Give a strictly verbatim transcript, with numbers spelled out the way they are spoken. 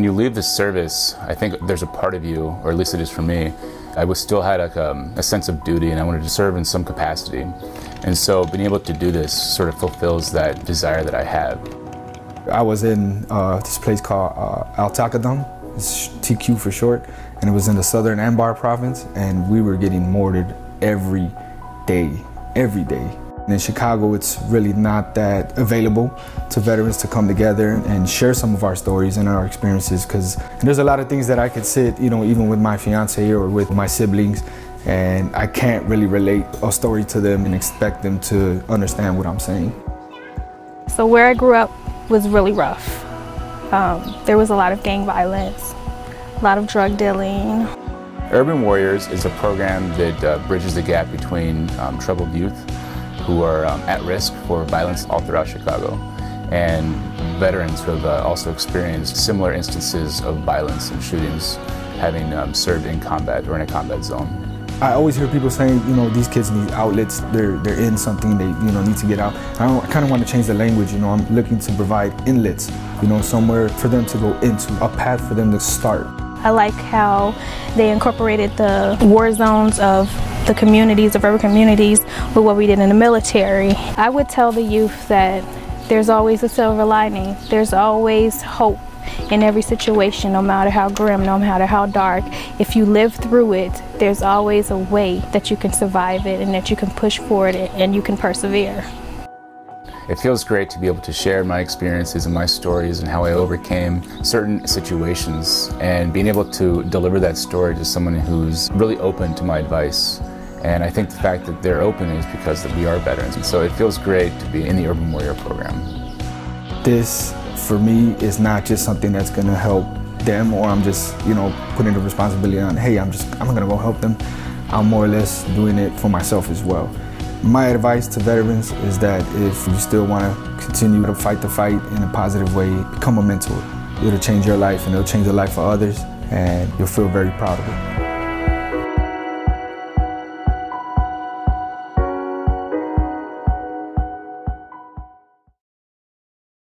When you leave the service, I think there's a part of you, or at least it is for me, I was still had like a, a sense of duty, and I wanted to serve in some capacity. And so being able to do this sort of fulfills that desire that I have. I was in uh, this place called uh, Al Takadum, it's T Q for short, and it was in the southern Anbar province, and we were getting mortared every day, every day. And in Chicago, it's really not that available to veterans to come together and share some of our stories and our experiences, because there's a lot of things that I could sit, you know, even with my fiance or with my siblings, and I can't really relate a story to them and expect them to understand what I'm saying. So where I grew up was really rough. Um, there was a lot of gang violence, a lot of drug dealing. Urban Warriors is a program that uh, bridges the gap between um, troubled youth who are um, at risk for violence all throughout Chicago, and veterans who have uh, also experienced similar instances of violence and shootings, having um, served in combat or in a combat zone. I always hear people saying, you know, these kids need outlets, they're, they're in something, they, you know, need to get out. I, I kind of want to change the language, you know, I'm looking to provide inlets, you know, somewhere for them to go into, a path for them to start. I like how they incorporated the war zones of the communities, of urban communities, with what we did in the military. I would tell the youth that there's always a silver lining. There's always hope in every situation, no matter how grim, no matter how dark. If you live through it, there's always a way that you can survive it and that you can push forward it and you can persevere. It feels great to be able to share my experiences and my stories and how I overcame certain situations, and being able to deliver that story to someone who's really open to my advice. And I think the fact that they're open is because that we are veterans. And so it feels great to be in the Urban Warrior program. This, for me, is not just something that's going to help them, or I'm just, you know, putting the responsibility on, hey, I'm just, I'm going to go help them. I'm more or less doing it for myself as well. My advice to veterans is that if you still want to continue to fight the fight in a positive way, become a mentor. It'll change your life, and it'll change the life of others, and you'll feel very proud of it.